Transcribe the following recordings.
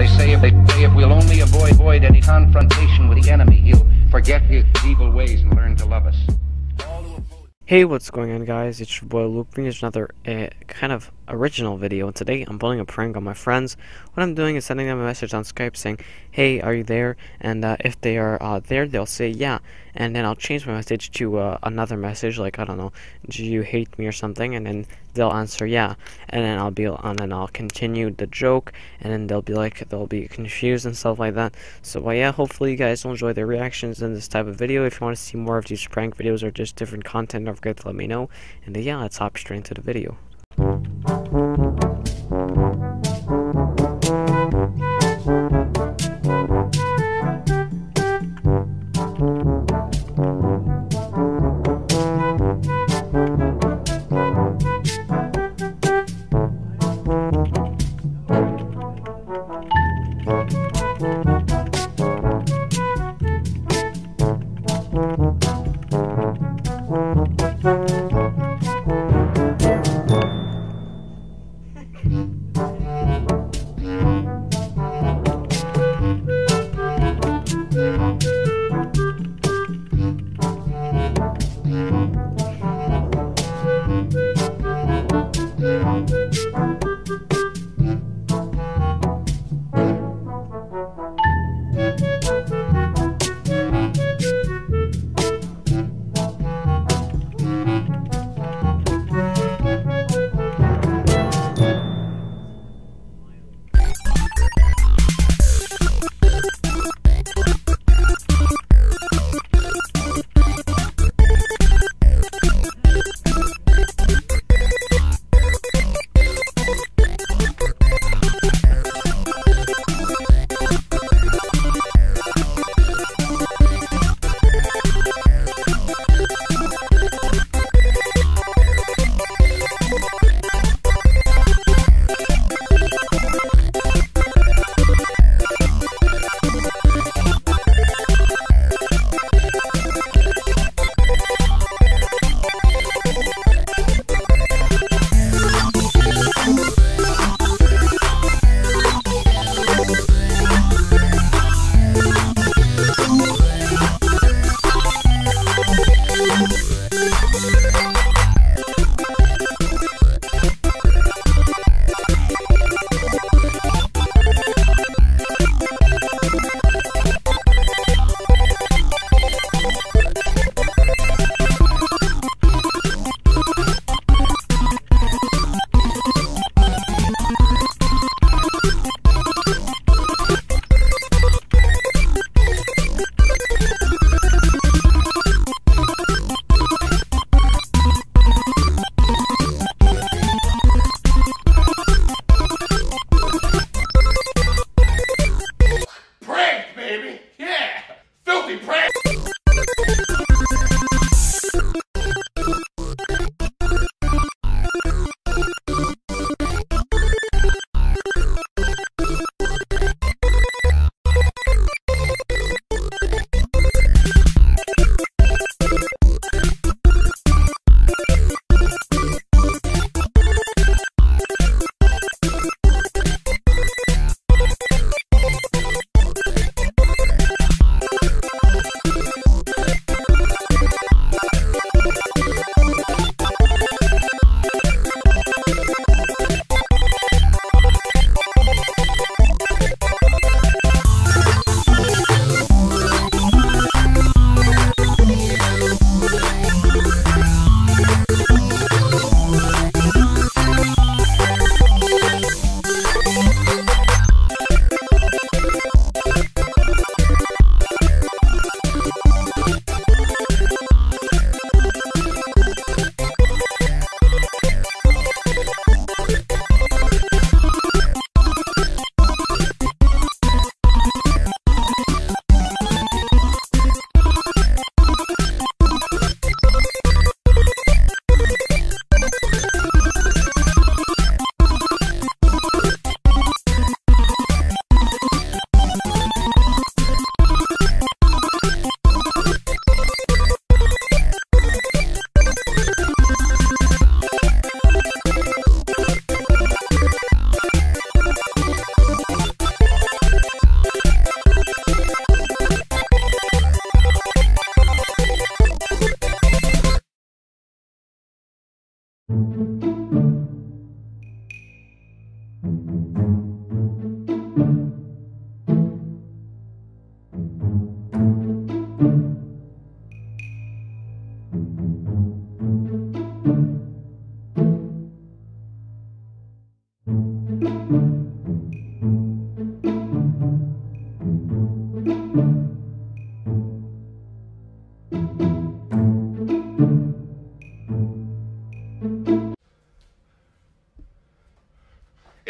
They say if we'll only avoid any confrontation with the enemy, he'll forget his evil ways and learn to love us. Hey, what's going on, guys? It's your boy Luke, bringing us another kind of original video. And today I'm pulling a prank on my friends. What I'm doing is sending them a message on Skype saying, "Hey, are you there?" And if they are there, they'll say yeah. And then I'll change my message to another message, like, I don't know, "Do you hate me?" or something. And then they'll answer yeah. And then I'll continue the joke. And then they'll be confused and stuff like that. So yeah, hopefully you guys will enjoy their reactions in this type of video. If you want to see more of these prank videos or just different content, don't forget to let me know. And yeah, let's hop straight into the video.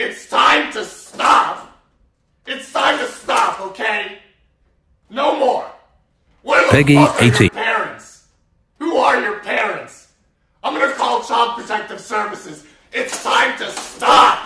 It's time to stop. It's time to stop, okay? No more. Where the Peggy fuck are your parents? Who are your parents? I'm gonna call Child Protective Services. It's time to stop.